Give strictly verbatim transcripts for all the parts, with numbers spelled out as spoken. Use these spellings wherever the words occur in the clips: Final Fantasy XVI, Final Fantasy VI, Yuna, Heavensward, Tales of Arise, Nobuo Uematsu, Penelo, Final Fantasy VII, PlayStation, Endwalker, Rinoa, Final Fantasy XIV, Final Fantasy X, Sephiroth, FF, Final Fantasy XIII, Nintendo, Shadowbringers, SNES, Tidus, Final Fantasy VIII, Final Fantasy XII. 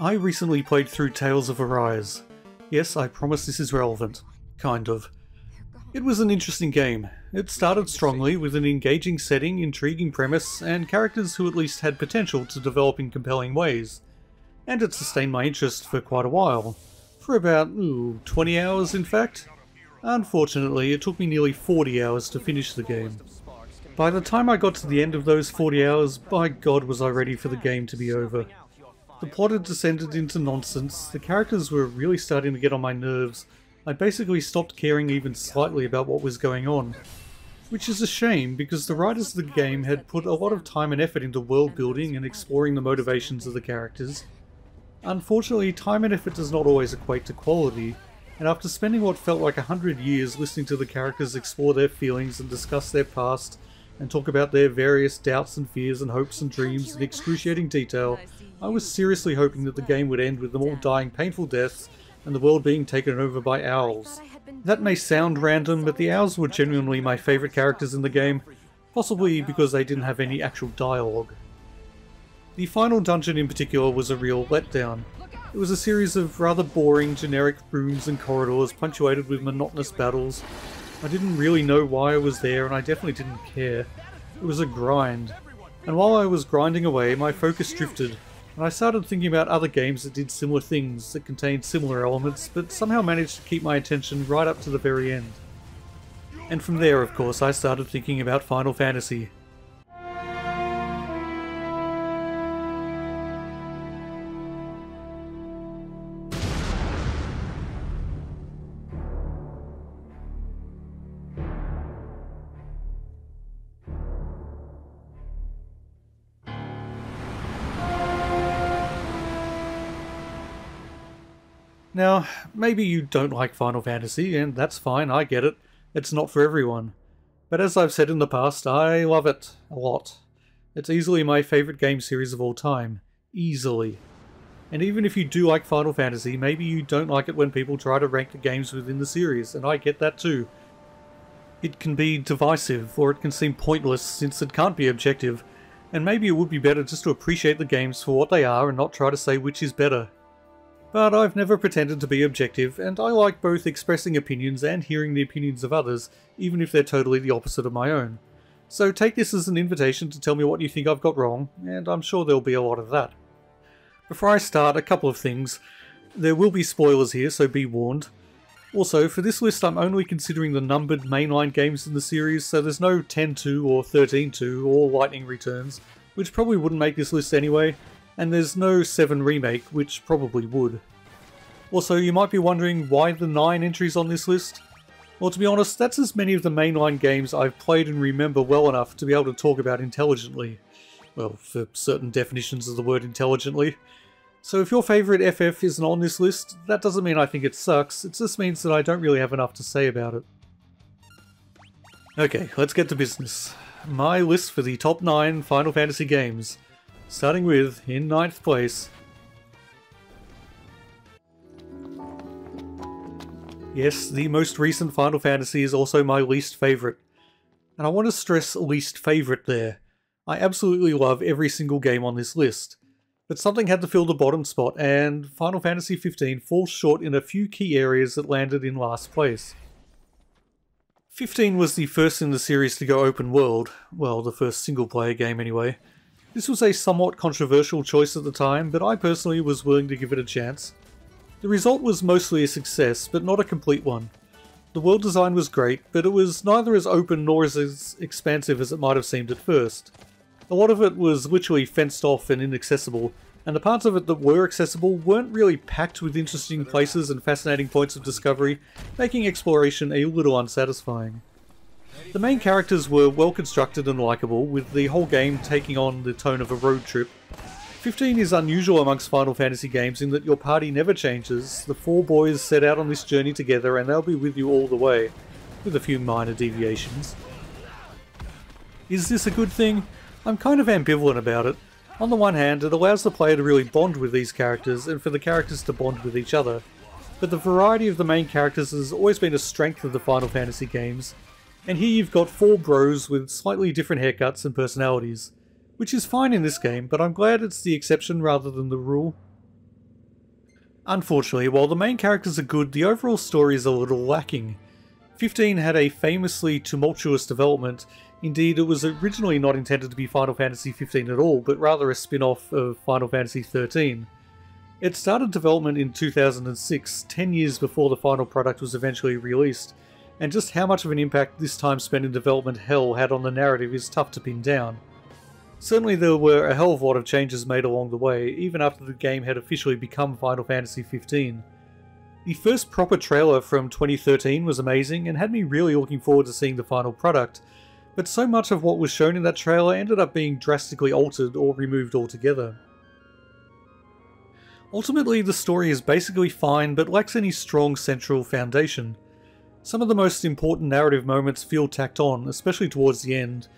I recently played through Tales of Arise. Yes, I promise this is relevant. Kind of. It was an interesting game. It started strongly with an engaging setting, intriguing premise, and characters who at least had potential to develop in compelling ways. And it sustained my interest for quite a while. For about, ooh, twenty hours in fact. Unfortunately, it took me nearly forty hours to finish the game. By the time I got to the end of those forty hours, by God was I ready for the game to be over. The plot had descended into nonsense, the characters were really starting to get on my nerves, I basically stopped caring even slightly about what was going on. Which is a shame, because the writers of the game had put a lot of time and effort into world building and exploring the motivations of the characters. Unfortunately, time and effort does not always equate to quality, and after spending what felt like a hundred years listening to the characters explore their feelings and discuss their past, and talk about their various doubts and fears and hopes and dreams in excruciating detail, I was seriously hoping that the game would end with them all dying painful deaths and the world being taken over by owls. That may sound random, but the owls were genuinely my favourite characters in the game, possibly because they didn't have any actual dialogue. The final dungeon in particular was a real letdown. It was a series of rather boring, generic rooms and corridors punctuated with monotonous battles. I didn't really know why I was there, and I definitely didn't care. It was a grind. And while I was grinding away, my focus drifted, and I started thinking about other games that did similar things, that contained similar elements, but somehow managed to keep my attention right up to the very end. And from there, of course, I started thinking about Final Fantasy. Now, maybe you don't like Final Fantasy, and that's fine, I get it. It's not for everyone. But as I've said in the past, I love it a lot. It's easily my favourite game series of all time. Easily. And even if you do like Final Fantasy, maybe you don't like it when people try to rank the games within the series, and I get that too. It can be divisive, or it can seem pointless since it can't be objective, and maybe it would be better just to appreciate the games for what they are and not try to say which is better. But I've never pretended to be objective, and I like both expressing opinions and hearing the opinions of others, even if they're totally the opposite of my own. So take this as an invitation to tell me what you think I've got wrong, and I'm sure there'll be a lot of that. Before I start, a couple of things. There will be spoilers here, so be warned. Also, for this list I'm only considering the numbered mainline games in the series, so there's no ten two or thirteen two or Lightning Returns, which probably wouldn't make this list anyway. And there's no seven remake, which probably would. Also, you might be wondering why the nine entries on this list? Well, to be honest, that's as many of the mainline games I've played and remember well enough to be able to talk about intelligently. Well, for certain definitions of the word intelligently. So if your favourite F F isn't on this list, that doesn't mean I think it sucks, it just means that I don't really have enough to say about it. Okay, let's get to business. My list for the top nine Final Fantasy games. Starting with, in ninth place... Yes, the most recent Final Fantasy is also my least favourite. And I want to stress least favourite there. I absolutely love every single game on this list. But something had to fill the bottom spot, and Final Fantasy fifteen falls short in a few key areas that landed in last place. fifteen was the first in the series to go open world. Well, the first single player game anyway. This was a somewhat controversial choice at the time, but I personally was willing to give it a chance. The result was mostly a success, but not a complete one. The world design was great, but it was neither as open nor as expansive as it might have seemed at first. A lot of it was literally fenced off and inaccessible, and the parts of it that were accessible weren't really packed with interesting places and fascinating points of discovery, making exploration a little unsatisfying. The main characters were well constructed and likeable, with the whole game taking on the tone of a road trip. fifteen is unusual amongst Final Fantasy games in that your party never changes, the four boys set out on this journey together and they'll be with you all the way, with a few minor deviations. Is this a good thing? I'm kind of ambivalent about it. On the one hand, it allows the player to really bond with these characters and for the characters to bond with each other, but the variety of the main characters has always been a strength of the Final Fantasy games. And here you've got four bros with slightly different haircuts and personalities, which is fine in this game, but I'm glad it's the exception rather than the rule. Unfortunately, while the main characters are good, the overall story is a little lacking. fifteen had a famously tumultuous development. Indeed, it was originally not intended to be Final Fantasy fifteen at all, but rather a spin-off of Final Fantasy thirteen. It started development in two thousand six, ten years before the final product was eventually released, and just how much of an impact this time spent in development hell had on the narrative is tough to pin down. Certainly there were a hell of a lot of changes made along the way, even after the game had officially become Final Fantasy fifteen. The first proper trailer from twenty thirteen was amazing and had me really looking forward to seeing the final product, but so much of what was shown in that trailer ended up being drastically altered or removed altogether. Ultimately, the story is basically fine, but lacks any strong central foundation. Some of the most important narrative moments feel tacked on, especially towards the end,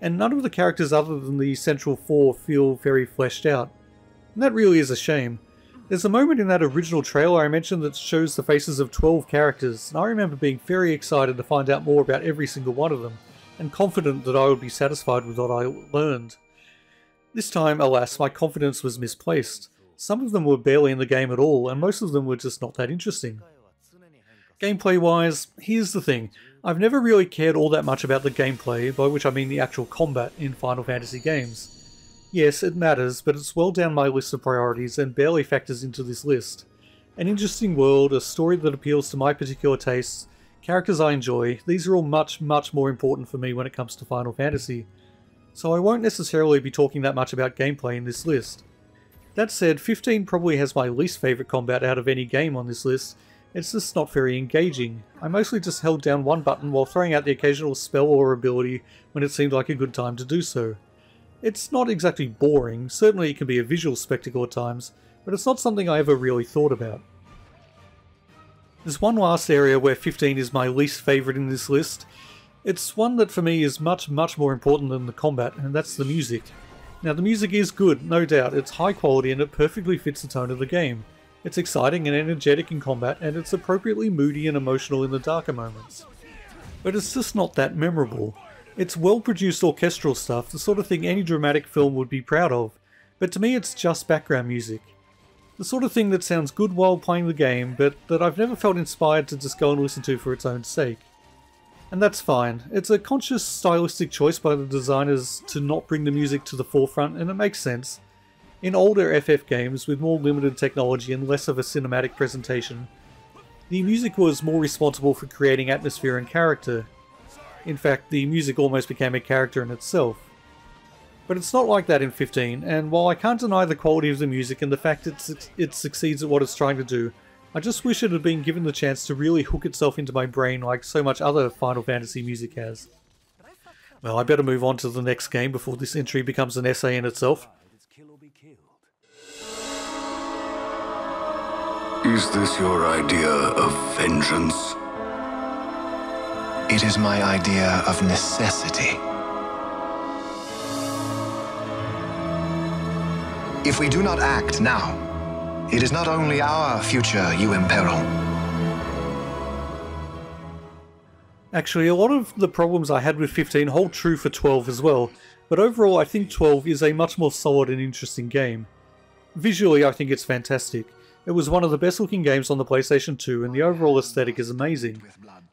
and none of the characters other than the central four feel very fleshed out. And that really is a shame. There's a moment in that original trailer I mentioned that shows the faces of twelve characters, and I remember being very excited to find out more about every single one of them, and confident that I would be satisfied with what I learned. This time, alas, my confidence was misplaced. Some of them were barely in the game at all, and most of them were just not that interesting. Gameplay-wise, here's the thing. I've never really cared all that much about the gameplay, by which I mean the actual combat in Final Fantasy games. Yes, it matters, but it's well down my list of priorities and barely factors into this list. An interesting world, a story that appeals to my particular tastes, characters I enjoy, these are all much, much more important for me when it comes to Final Fantasy. So I won't necessarily be talking that much about gameplay in this list. That said, fifteen probably has my least favourite combat out of any game on this list. It's just not very engaging. I mostly just held down one button while throwing out the occasional spell or ability when it seemed like a good time to do so. It's not exactly boring, certainly it can be a visual spectacle at times, but it's not something I ever really thought about. There's one last area where fifteen is my least favourite in this list. It's one that for me is much, much more important than the combat, and that's the music. Now the music is good, no doubt, it's high quality and it perfectly fits the tone of the game. It's exciting and energetic in combat, and it's appropriately moody and emotional in the darker moments. But it's just not that memorable. It's well-produced orchestral stuff, the sort of thing any dramatic film would be proud of, but to me it's just background music. The sort of thing that sounds good while playing the game, but that I've never felt inspired to just go and listen to for its own sake. And that's fine. It's a conscious stylistic choice by the designers to not bring the music to the forefront, and it makes sense. In older F F games, with more limited technology and less of a cinematic presentation, the music was more responsible for creating atmosphere and character. In fact, the music almost became a character in itself. But it's not like that in fifteen, and while I can't deny the quality of the music and the fact that it succeeds at what it's trying to do, I just wish it had been given the chance to really hook itself into my brain like so much other Final Fantasy music has. Well, I better move on to the next game before this entry becomes an essay in itself. Is this your idea of vengeance? It is my idea of necessity. If we do not act now, it is not only our future you imperil. Actually, a lot of the problems I had with fifteen hold true for twelve as well, but overall I think twelve is a much more solid and interesting game. Visually I think it's fantastic. It was one of the best looking games on the PlayStation two, and the overall aesthetic is amazing.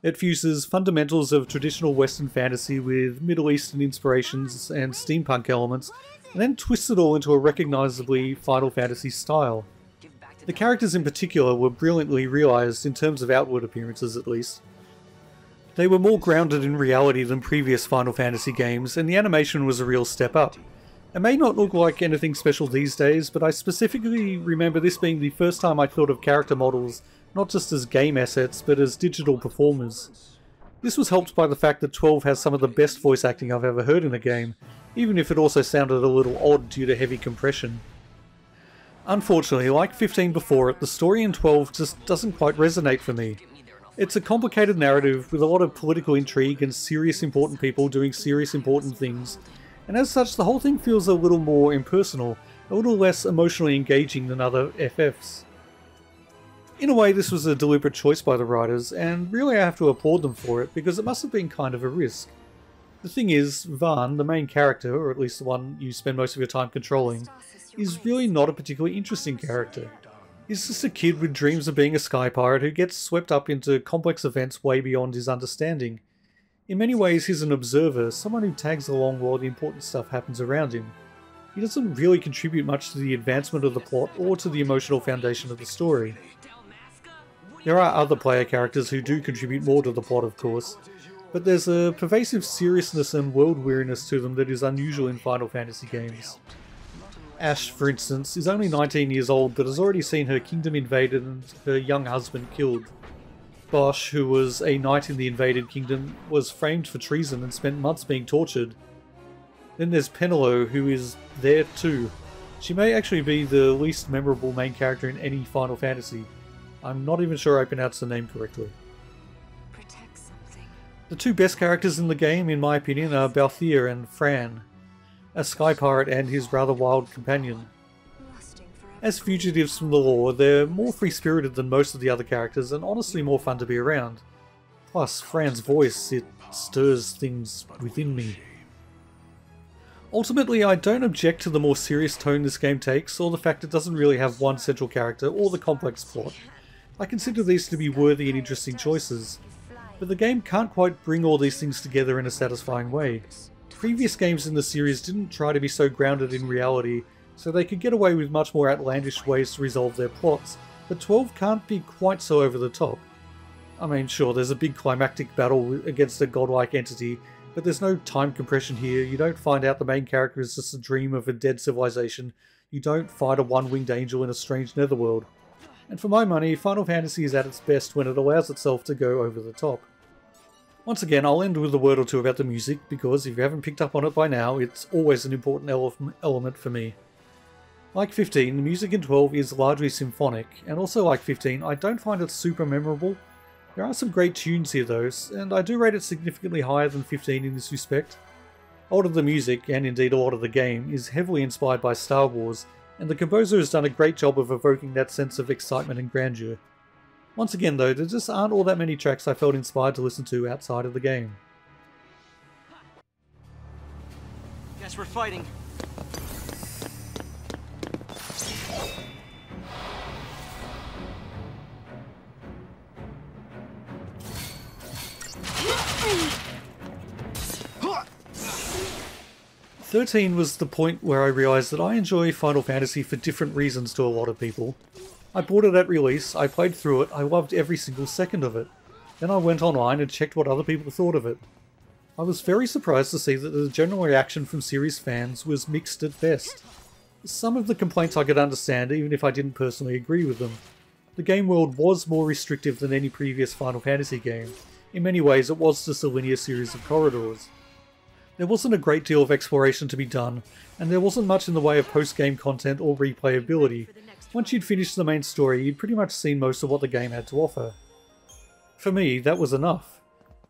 It fuses fundamentals of traditional Western fantasy with Middle Eastern inspirations and steampunk elements, and then twists it all into a recognisably Final Fantasy style. The characters in particular were brilliantly realised, in terms of outward appearances at least. They were more grounded in reality than previous Final Fantasy games, and the animation was a real step up. It may not look like anything special these days, but I specifically remember this being the first time I thought of character models not just as game assets, but as digital performers. This was helped by the fact that twelve has some of the best voice acting I've ever heard in a game, even if it also sounded a little odd due to heavy compression. Unfortunately, like fifteen before it, the story in twelve just doesn't quite resonate for me. It's a complicated narrative with a lot of political intrigue and serious important people doing serious important things, and as such the whole thing feels a little more impersonal, a little less emotionally engaging than other F Fs. In a way this was a deliberate choice by the writers, and really I have to applaud them for it, because it must have been kind of a risk. The thing is, Vahn, the main character, or at least the one you spend most of your time controlling, is really not a particularly interesting character. He's just a kid with dreams of being a sky pirate who gets swept up into complex events way beyond his understanding. In many ways, he's an observer, someone who tags along while the important stuff happens around him. He doesn't really contribute much to the advancement of the plot or to the emotional foundation of the story. There are other player characters who do contribute more to the plot, of course, but there's a pervasive seriousness and world-weariness to them that is unusual in Final Fantasy games. Ash, for instance, is only nineteen years old but has already seen her kingdom invaded and her young husband killed. Bosch, who was a knight in the invaded kingdom, was framed for treason and spent months being tortured. Then there's Penelo, who is there too. She may actually be the least memorable main character in any Final Fantasy. I'm not even sure I pronounced the name correctly. Protect something. The two best characters in the game, in my opinion, are Balthier and Fran, a sky pirate and his rather wild companion. As fugitives from the law, they're more free-spirited than most of the other characters and honestly more fun to be around. Plus, Fran's voice, it stirs things within me. Ultimately, I don't object to the more serious tone this game takes or the fact it doesn't really have one central character or the complex plot. I consider these to be worthy and interesting choices, but the game can't quite bring all these things together in a satisfying way. Previous games in the series didn't try to be so grounded in reality, so they could get away with much more outlandish ways to resolve their plots, but twelve can't be quite so over the top. I mean, sure, there's a big climactic battle against a godlike entity, but there's no time compression here. You don't find out the main character is just a dream of a dead civilization. You don't fight a one-winged angel in a strange netherworld. And for my money, Final Fantasy is at its best when it allows itself to go over the top. Once again, I'll end with a word or two about the music, because if you haven't picked up on it by now, it's always an important ele- element for me. Like fifteen, the music in twelve is largely symphonic, and also like fifteen, I don't find it super memorable. There are some great tunes here though, and I do rate it significantly higher than fifteen in this respect. A lot of the music, and indeed a lot of the game, is heavily inspired by Star Wars, and the composer has done a great job of evoking that sense of excitement and grandeur. Once again though, there just aren't all that many tracks I felt inspired to listen to outside of the game. Guess we're fighting. thirteen was the point where I realised that I enjoy Final Fantasy for different reasons to a lot of people. I bought it at release, I played through it, I loved every single second of it. Then I went online and checked what other people thought of it. I was very surprised to see that the general reaction from series fans was mixed at best. Some of the complaints I could understand even if I didn't personally agree with them. The game world was more restrictive than any previous Final Fantasy game. In many ways it was just a linear series of corridors. There wasn't a great deal of exploration to be done, and there wasn't much in the way of post-game content or replayability. Once you'd finished the main story, you'd pretty much seen most of what the game had to offer. For me, that was enough.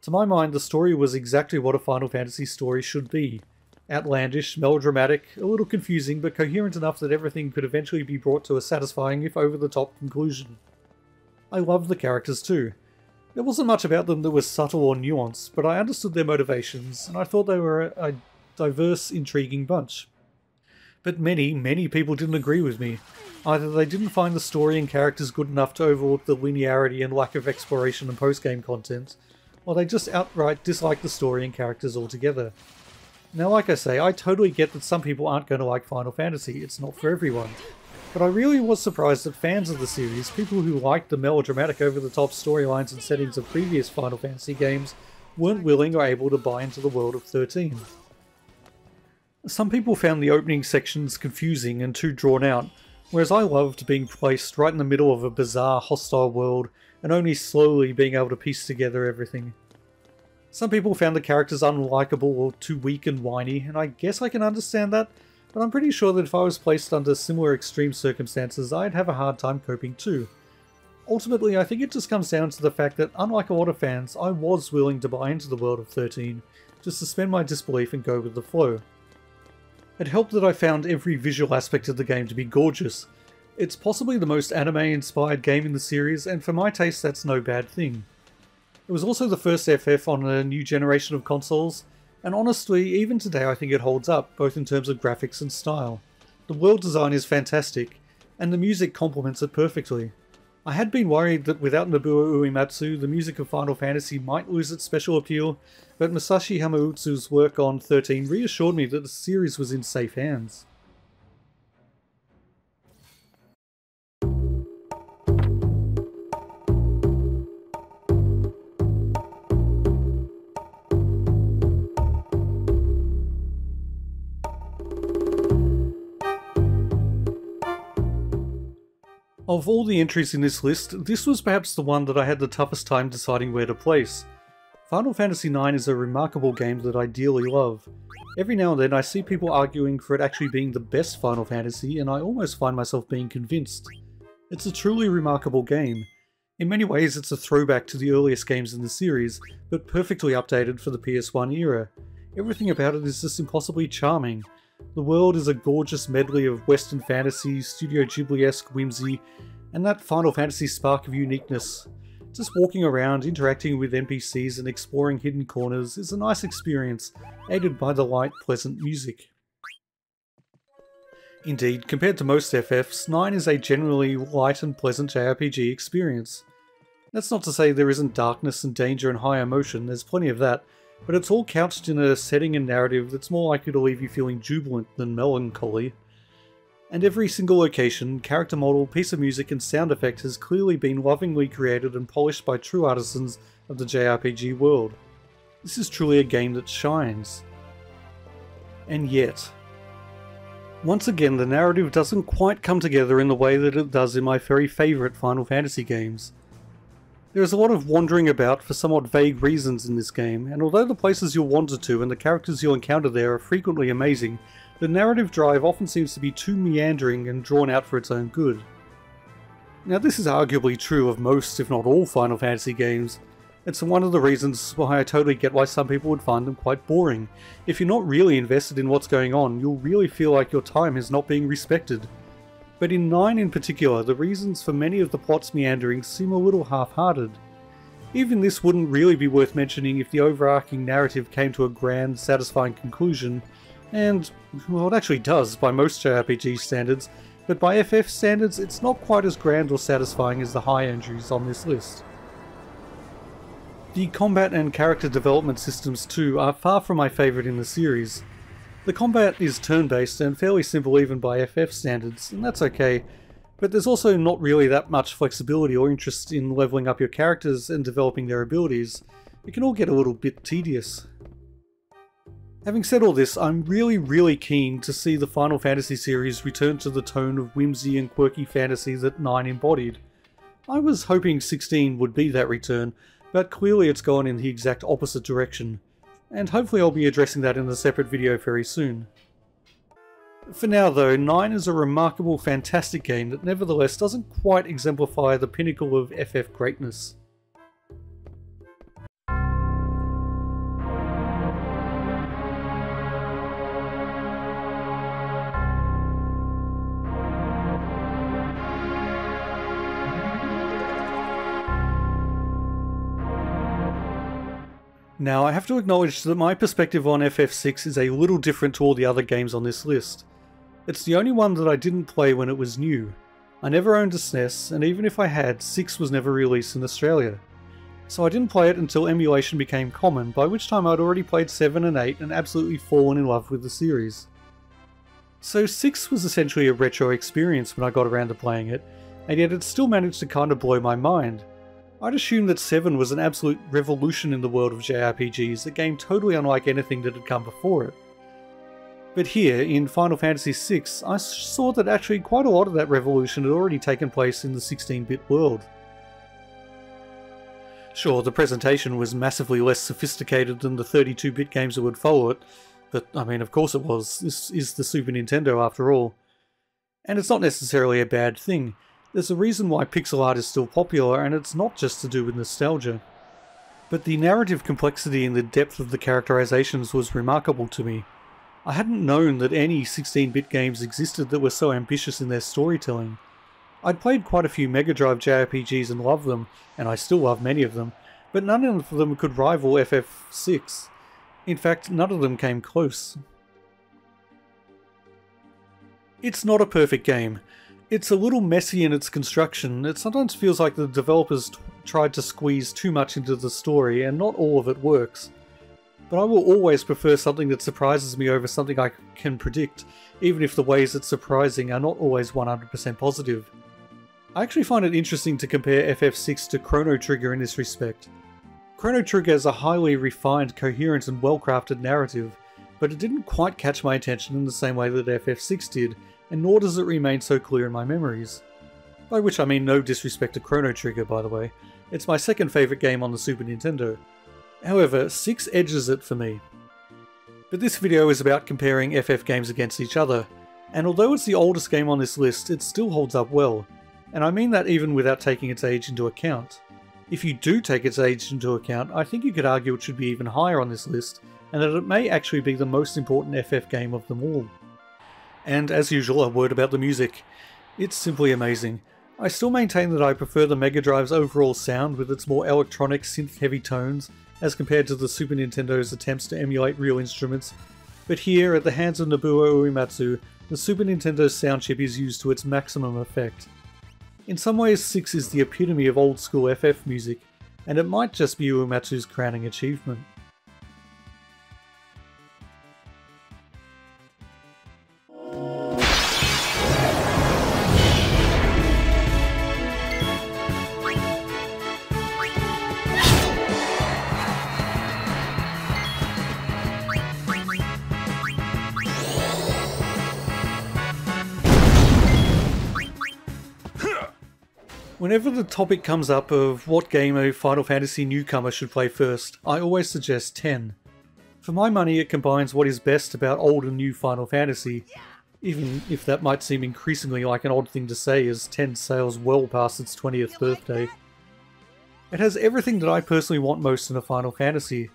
To my mind, the story was exactly what a Final Fantasy story should be. Outlandish, melodramatic, a little confusing, but coherent enough that everything could eventually be brought to a satisfying if over-the-top conclusion. I loved the characters too. There wasn't much about them that was subtle or nuanced, but I understood their motivations, and I thought they were a, a diverse, intriguing bunch. But many, many people didn't agree with me. Either they didn't find the story and characters good enough to overlook the linearity and lack of exploration and post-game content, or they just outright disliked the story and characters altogether. Now, like I say, I totally get that some people aren't going to like Final Fantasy, it's not for everyone. But I really was surprised that fans of the series, people who liked the melodramatic over-the-top storylines and settings of previous Final Fantasy games, weren't willing or able to buy into the world of thirteen. Some people found the opening sections confusing and too drawn out, whereas I loved being placed right in the middle of a bizarre, hostile world and only slowly being able to piece together everything. Some people found the characters unlikable or too weak and whiny, and I guess I can understand that. But I'm pretty sure that if I was placed under similar extreme circumstances, I'd have a hard time coping too. Ultimately, I think it just comes down to the fact that, unlike a lot of fans, I was willing to buy into the world of thirteen, to suspend my disbelief and go with the flow. It helped that I found every visual aspect of the game to be gorgeous. It's possibly the most anime-inspired game in the series, and for my taste that's no bad thing. It was also the first F F on a new generation of consoles, and honestly, even today I think it holds up, both in terms of graphics and style. The world design is fantastic, and the music complements it perfectly. I had been worried that without Nobuo Uematsu, the music of Final Fantasy might lose its special appeal, but Masashi Hamautsu's work on thirteen reassured me that the series was in safe hands. Of all the entries in this list, this was perhaps the one that I had the toughest time deciding where to place. Final Fantasy nine is a remarkable game that I dearly love. Every now and then I see people arguing for it actually being the best Final Fantasy, and I almost find myself being convinced. It's a truly remarkable game. In many ways it's a throwback to the earliest games in the series, but perfectly updated for the P S one era. Everything about it is just impossibly charming. The world is a gorgeous medley of Western fantasy, Studio Ghibli-esque whimsy, and that Final Fantasy spark of uniqueness. Just walking around, interacting with N P Cs and exploring hidden corners is a nice experience, aided by the light, pleasant music. Indeed, compared to most F Fs, nine is a generally light and pleasant J R P G experience. That's not to say there isn't darkness and danger and high emotion, there's plenty of that, but it's all couched in a setting and narrative that's more likely to leave you feeling jubilant than melancholy. And every single location, character model, piece of music and sound effect has clearly been lovingly created and polished by true artisans of the J R P G world. This is truly a game that shines. And yet... once again, the narrative doesn't quite come together in the way that it does in my very favourite Final Fantasy games. There is a lot of wandering about for somewhat vague reasons in this game, and although the places you'll wander to and the characters you'll encounter there are frequently amazing, the narrative drive often seems to be too meandering and drawn out for its own good. Now this is arguably true of most, if not all, Final Fantasy games. It's one of the reasons why I totally get why some people would find them quite boring. If you're not really invested in what's going on, you'll really feel like your time is not being respected. But in nine in particular, the reasons for many of the plot's meanderings seem a little half-hearted. Even this wouldn't really be worth mentioning if the overarching narrative came to a grand, satisfying conclusion, and, well, it actually does by most J R P G standards, but by F F standards it's not quite as grand or satisfying as the high entries on this list. The combat and character development systems too are far from my favourite in the series. The combat is turn-based and fairly simple even by F F standards, and that's okay, but there's also not really that much flexibility or interest in leveling up your characters and developing their abilities. It can all get a little bit tedious. Having said all this, I'm really really keen to see the Final Fantasy series return to the tone of whimsy and quirky fantasy that nine embodied. I was hoping sixteen would be that return, but clearly it's gone in the exact opposite direction. And hopefully I'll be addressing that in a separate video very soon. For now though, nine is a remarkable, fantastic game that nevertheless doesn't quite exemplify the pinnacle of F F greatness. Now, I have to acknowledge that my perspective on F F six is a little different to all the other games on this list. It's the only one that I didn't play when it was new. I never owned a S N E S, and even if I had, six was never released in Australia. So I didn't play it until emulation became common, by which time I'd already played seven and eight and absolutely fallen in love with the series. So six was essentially a retro experience when I got around to playing it, and yet it still managed to kind of blow my mind. I'd assumed that seven was an absolute revolution in the world of J R P Gs, a game totally unlike anything that had come before it. But here, in Final Fantasy six, I saw that actually quite a lot of that revolution had already taken place in the sixteen bit world. Sure, the presentation was massively less sophisticated than the thirty-two bit games that would follow it, but I mean, of course it was. This is the Super Nintendo after all. And it's not necessarily a bad thing. There's a reason why pixel art is still popular, and it's not just to do with nostalgia. But the narrative complexity and the depth of the characterizations was remarkable to me. I hadn't known that any sixteen bit games existed that were so ambitious in their storytelling. I'd played quite a few Mega Drive J R P Gs and loved them, and I still love many of them, but none of them could rival F F six. In fact, none of them came close. It's not a perfect game. It's a little messy in its construction. It sometimes feels like the developers t tried to squeeze too much into the story, and not all of it works. But I will always prefer something that surprises me over something I can predict, even if the ways it's surprising are not always one hundred percent positive. I actually find it interesting to compare F F six to Chrono Trigger in this respect. Chrono Trigger is a highly refined, coherent and well-crafted narrative, but it didn't quite catch my attention in the same way that F F six did, and nor does it remain so clear in my memories. By which I mean no disrespect to Chrono Trigger, by the way. It's my second favourite game on the Super Nintendo. However, six edges it for me. But this video is about comparing F F games against each other, and although it's the oldest game on this list, it still holds up well, and I mean that even without taking its age into account. If you do take its age into account, I think you could argue it should be even higher on this list, and that it may actually be the most important F F game of them all. And as usual, a word about the music. It's simply amazing. I still maintain that I prefer the Mega Drive's overall sound with its more electronic, synth-heavy tones, as compared to the Super Nintendo's attempts to emulate real instruments, but here, at the hands of Nobuo Uematsu, the Super Nintendo's sound chip is used to its maximum effect. In some ways, six is the epitome of old-school F F music, and it might just be Uematsu's crowning achievement. Whenever the topic comes up of what game a Final Fantasy newcomer should play first, I always suggest ten. For my money, it combines what is best about old and new Final Fantasy, even if that might seem increasingly like an odd thing to say as ten sails well past its twentieth birthday. It has everything that I personally want most in a Final Fantasy.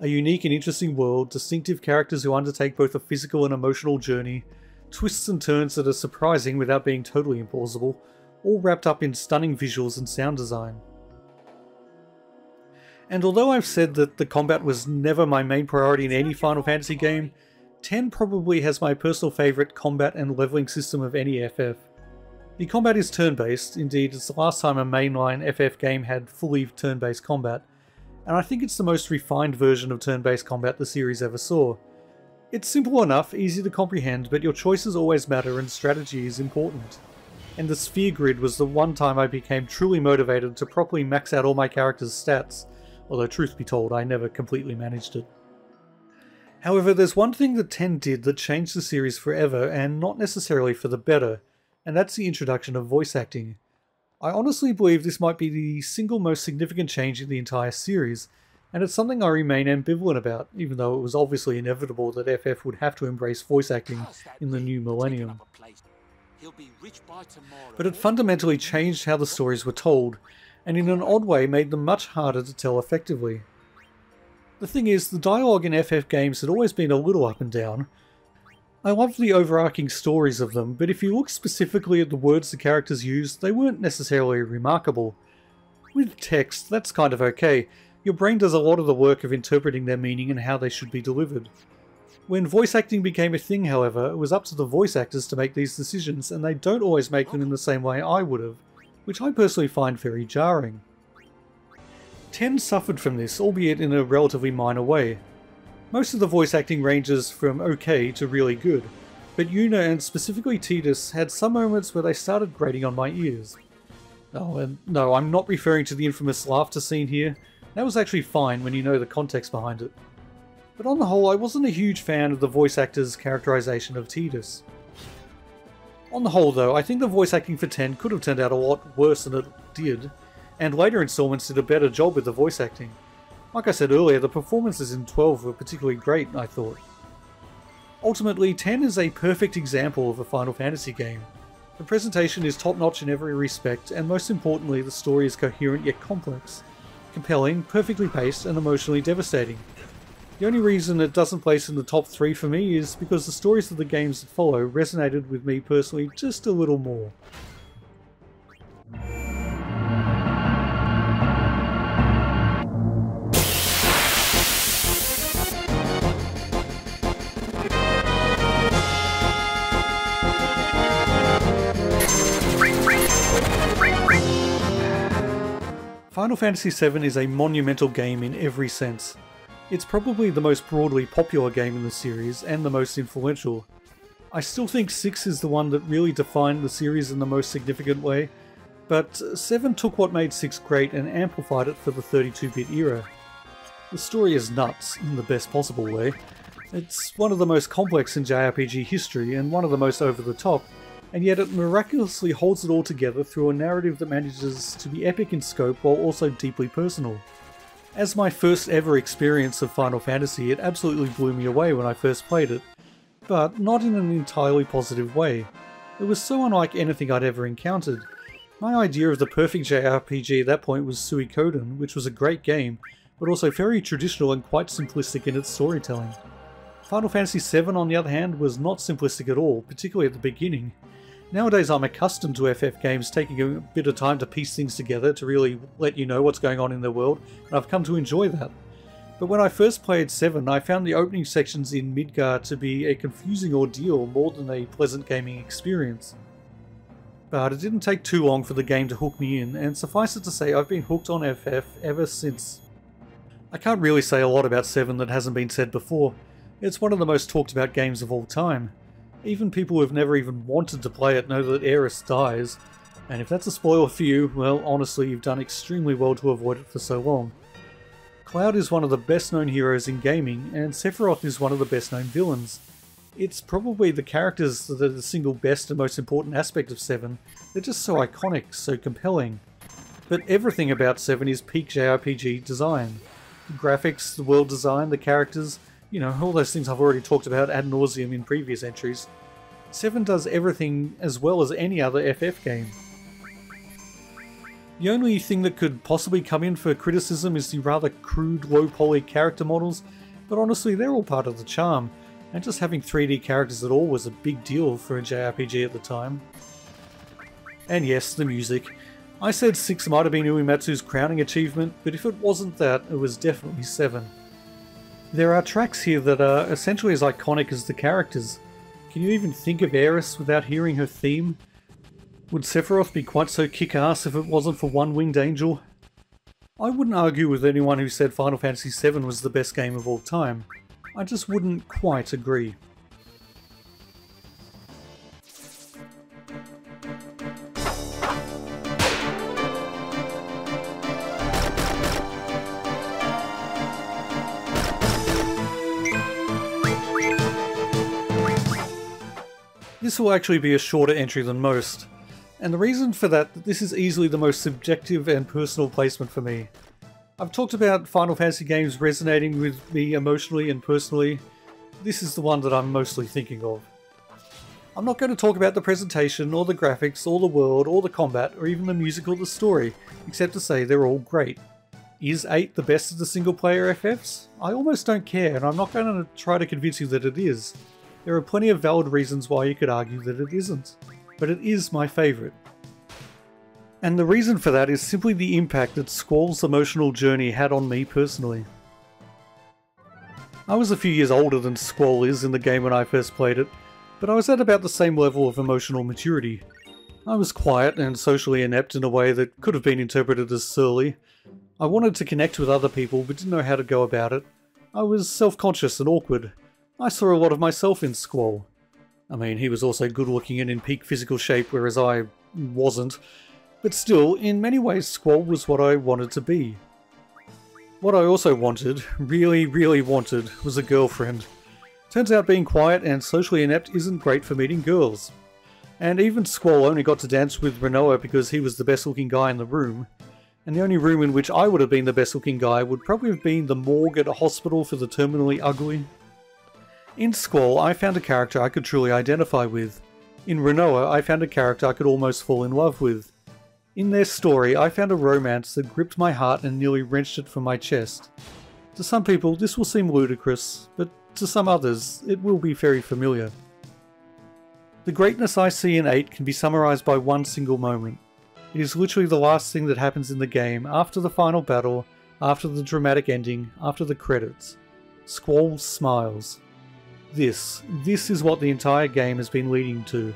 A unique and interesting world, distinctive characters who undertake both a physical and emotional journey, twists and turns that are surprising without being totally implausible, all wrapped up in stunning visuals and sound design. And although I've said that the combat was never my main priority in any Final Fantasy game, ten probably has my personal favourite combat and levelling system of any F F. The combat is turn-based, indeed it's the last time a mainline F F game had fully turn-based combat, and I think it's the most refined version of turn-based combat the series ever saw. It's simple enough, easy to comprehend, but your choices always matter and strategy is important. And the sphere grid was the one time I became truly motivated to properly max out all my characters' stats, although truth be told, I never completely managed it. However, there's one thing that ten did that changed the series forever, and not necessarily for the better, and that's the introduction of voice acting. I honestly believe this might be the single most significant change in the entire series, and it's something I remain ambivalent about, even though it was obviously inevitable that F F would have to embrace voice acting in the new millennium. But it fundamentally changed how the stories were told, and in an odd way made them much harder to tell effectively. The thing is, the dialogue in F F games had always been a little up and down. I loved the overarching stories of them, but if you look specifically at the words the characters used, they weren't necessarily remarkable. With text, that's kind of okay. Your brain does a lot of the work of interpreting their meaning and how they should be delivered. When voice acting became a thing, however, it was up to the voice actors to make these decisions, and they don't always make them in the same way I would have, which I personally find very jarring. ten suffered from this, albeit in a relatively minor way. Most of the voice acting ranges from okay to really good, but Yuna and specifically Tidus had some moments where they started grating on my ears. Oh, and no, I'm not referring to the infamous laughter scene here. That was actually fine when you know the context behind it. But on the whole, I wasn't a huge fan of the voice actor's characterization of Tidus. On the whole though, I think the voice acting for ten could have turned out a lot worse than it did, and later installments did a better job with the voice acting. Like I said earlier, the performances in twelve were particularly great, I thought. Ultimately, ten is a perfect example of a Final Fantasy game. The presentation is top-notch in every respect, and most importantly, the story is coherent yet complex, compelling, perfectly paced, and emotionally devastating. The only reason it doesn't place in the top three for me is because the stories of the games that follow resonated with me personally just a little more. Final Fantasy seven is a monumental game in every sense. It's probably the most broadly popular game in the series and the most influential. I still think six is the one that really defined the series in the most significant way, but seven took what made six great and amplified it for the thirty-two bit era. The story is nuts, in the best possible way. It's one of the most complex in J R P G history and one of the most over the top, and yet it miraculously holds it all together through a narrative that manages to be epic in scope while also deeply personal. As my first ever experience of Final Fantasy, it absolutely blew me away when I first played it, but not in an entirely positive way. It was so unlike anything I'd ever encountered. My idea of the perfect J R P G at that point was Suikoden, which was a great game, but also very traditional and quite simplistic in its storytelling. Final Fantasy seven, on the other hand, was not simplistic at all, particularly at the beginning. Nowadays I'm accustomed to F F games taking a bit of time to piece things together to really let you know what's going on in their world, and I've come to enjoy that. But when I first played seven, I found the opening sections in Midgar to be a confusing ordeal more than a pleasant gaming experience. But it didn't take too long for the game to hook me in, and suffice it to say I've been hooked on F F ever since. I can't really say a lot about seven that hasn't been said before. It's one of the most talked about games of all time. Even people who've never even wanted to play it know that Eris dies, and if that's a spoiler for you, well, honestly, you've done extremely well to avoid it for so long. Cloud is one of the best known heroes in gaming, and Sephiroth is one of the best known villains. It's probably the characters that are the single best and most important aspect of seven. They're just so iconic, so compelling. But everything about seven is peak J R P G design. The graphics, the world design, the characters, you know, all those things I've already talked about ad nauseum in previous entries. seven does everything as well as any other F F game. The only thing that could possibly come in for criticism is the rather crude, low-poly character models, but honestly they're all part of the charm, and just having three D characters at all was a big deal for a J R P G at the time. And yes, the music. I said six might have been Uematsu's crowning achievement, but if it wasn't that, it was definitely seven. There are tracks here that are essentially as iconic as the characters. Can you even think of Eris without hearing her theme? Would Sephiroth be quite so kick-ass if it wasn't for One Winged Angel? I wouldn't argue with anyone who said Final Fantasy seven was the best game of all time. I just wouldn't quite agree. This will actually be a shorter entry than most. And the reason for that, this is easily the most subjective and personal placement for me. I've talked about Final Fantasy games resonating with me emotionally and personally. This is the one that I'm mostly thinking of. I'm not going to talk about the presentation, or the graphics, or the world, or the combat, or even the music or the story, except to say they're all great. Is eight the best of the single player F Fs? I almost don't care, and I'm not going to try to convince you that it is. There are plenty of valid reasons why you could argue that it isn't, but it is my favourite. And the reason for that is simply the impact that Squall's emotional journey had on me personally. I was a few years older than Squall is in the game when I first played it, but I was at about the same level of emotional maturity. I was quiet and socially inept in a way that could have been interpreted as surly. I wanted to connect with other people but didn't know how to go about it. I was self-conscious and awkward. I saw a lot of myself in Squall. I mean, he was also good looking and in peak physical shape, whereas I wasn't. But still, in many ways Squall was what I wanted to be. What I also wanted, really, really wanted, was a girlfriend. Turns out being quiet and socially inept isn't great for meeting girls. And even Squall only got to dance with Rinoa because he was the best looking guy in the room. And the only room in which I would have been the best looking guy would probably have been the morgue at a hospital for the terminally ugly. In Squall, I found a character I could truly identify with. In Rinoa, I found a character I could almost fall in love with. In their story, I found a romance that gripped my heart and nearly wrenched it from my chest. To some people, this will seem ludicrous, but to some others, it will be very familiar. The greatness I see in eight can be summarised by one single moment. It is literally the last thing that happens in the game, after the final battle, after the dramatic ending, after the credits. Squall smiles. This. This is what the entire game has been leading to.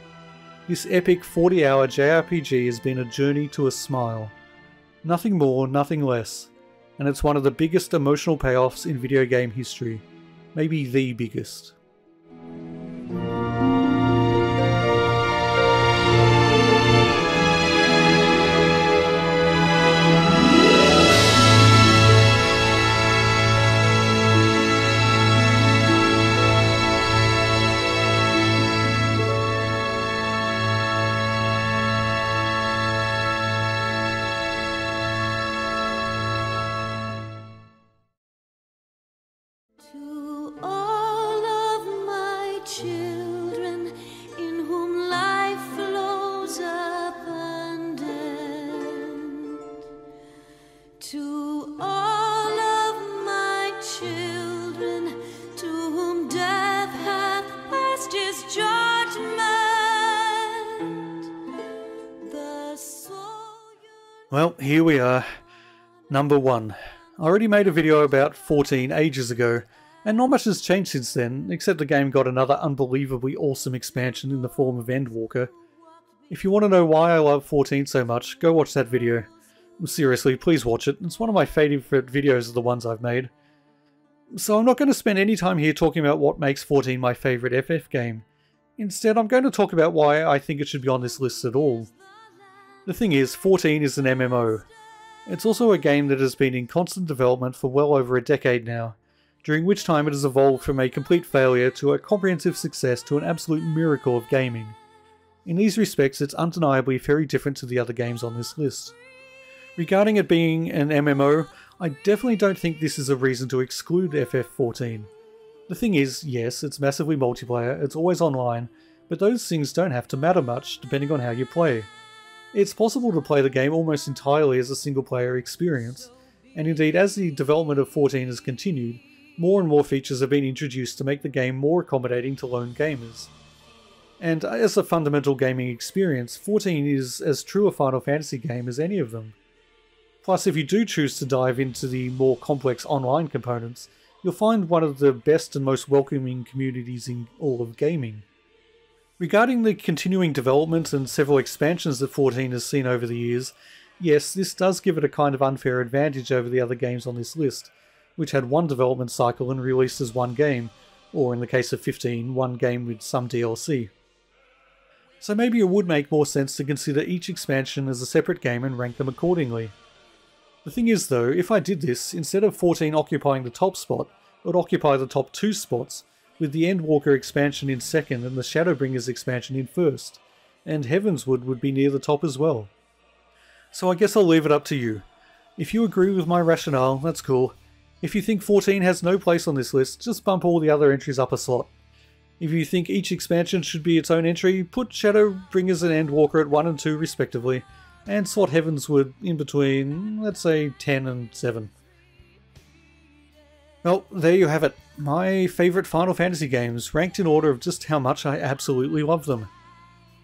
This epic forty hour J R P G has been a journey to a smile. Nothing more, nothing less. And it's one of the biggest emotional payoffs in video game history. Maybe the biggest. Well, here we are, number one. I already made a video about fourteen ages ago, and not much has changed since then, except the game got another unbelievably awesome expansion in the form of Endwalker. If you want to know why I love fourteen so much, go watch that video. Seriously, please watch it, it's one of my favourite videos of the ones I've made. So I'm not going to spend any time here talking about what makes fourteen my favourite F F game. Instead, I'm going to talk about why I think it should be on this list at all. The thing is, fourteen is an M M O. It's also a game that has been in constant development for well over a decade now, during which time it has evolved from a complete failure to a comprehensive success to an absolute miracle of gaming. In these respects, it's undeniably very different to the other games on this list. Regarding it being an M M O, I definitely don't think this is a reason to exclude F F fourteen. The thing is, yes, it's massively multiplayer, it's always online, but those things don't have to matter much depending on how you play. It's possible to play the game almost entirely as a single player experience, and indeed as the development of fourteen has continued, more and more features have been introduced to make the game more accommodating to lone gamers. And as a fundamental gaming experience, fourteen is as true a Final Fantasy game as any of them. Plus, if you do choose to dive into the more complex online components, you'll find one of the best and most welcoming communities in all of gaming. Regarding the continuing development and several expansions that fourteen has seen over the years, yes, this does give it a kind of unfair advantage over the other games on this list, which had one development cycle and released as one game, or in the case of fifteen, one game with some D L C. So maybe it would make more sense to consider each expansion as a separate game and rank them accordingly. The thing is though, if I did this, instead of fourteen occupying the top spot, it would occupy the top two spots, with the Endwalker expansion in second and the Shadowbringers expansion in first, and Heavensward would be near the top as well. So I guess I'll leave it up to you. If you agree with my rationale, that's cool. If you think fourteen has no place on this list, just bump all the other entries up a slot. If you think each expansion should be its own entry, put Shadowbringers and Endwalker at one and two respectively, and slot Heavensward in between, let's say ten and seven. Well, there you have it. My favourite Final Fantasy games, ranked in order of just how much I absolutely love them.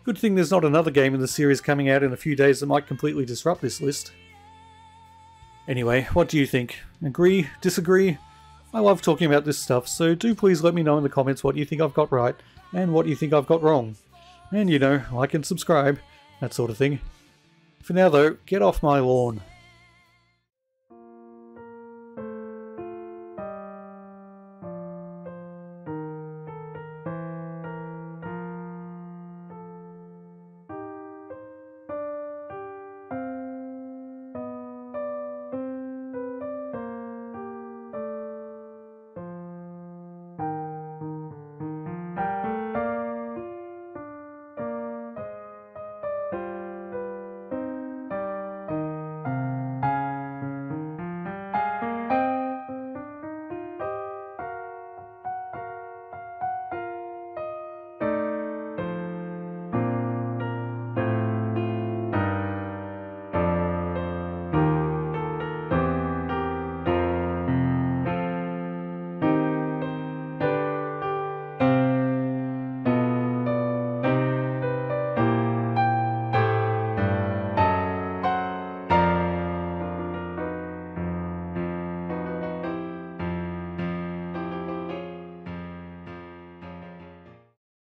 Good thing there's not another game in the series coming out in a few days that might completely disrupt this list. Anyway, what do you think? Agree? Disagree? I love talking about this stuff, so do please let me know in the comments what you think I've got right, and what you think I've got wrong. And you know, like and subscribe, that sort of thing. For now though, get off my lawn.